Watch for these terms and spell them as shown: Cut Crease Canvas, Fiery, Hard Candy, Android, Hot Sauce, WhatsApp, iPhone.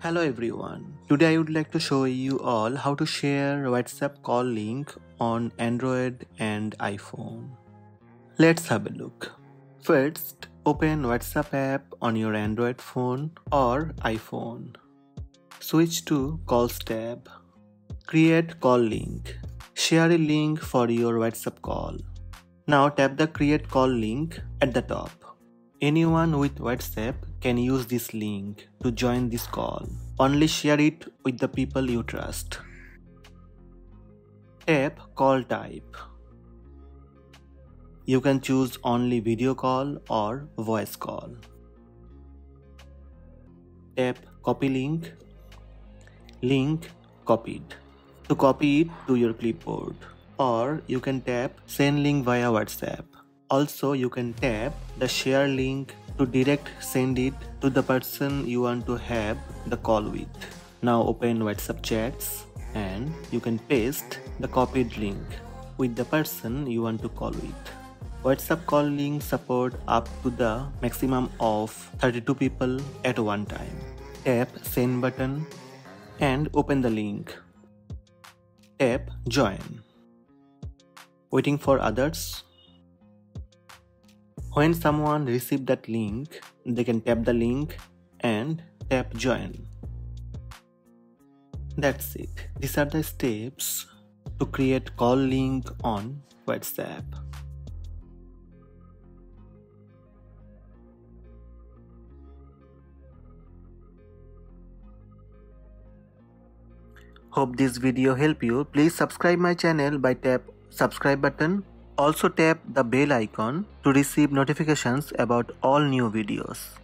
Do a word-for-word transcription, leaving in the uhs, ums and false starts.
Hello everyone, today I would like to show you all how to share WhatsApp call link on Android and iPhone. Let's have a look. First, open WhatsApp app on your Android phone or iPhone. Switch to Calls tab. Create call link. Share a link for your WhatsApp call. Now tap the Create call link at the top. Anyone with WhatsApp can use this link to join this call. Only share it with the people you trust. Tap Call Type. You can choose only video call or voice call. Tap Copy Link. Link copied. To copy it to your clipboard. Or you can tap Send Link via WhatsApp. Also, you can tap the share link to direct send it to the person you want to have the call with. Now open WhatsApp chats and you can paste the copied link with the person you want to call with. WhatsApp call link support up to the maximum of thirty-two people at one time. Tap Send button and open the link. Tap Join. Waiting for others. When someone receives that link, they can tap the link and tap Join. That's it. These are the steps to create call link on WhatsApp. Hope this video helped you. Please subscribe my channel by tap subscribe button. Also tap the bell icon to receive notifications about all new videos.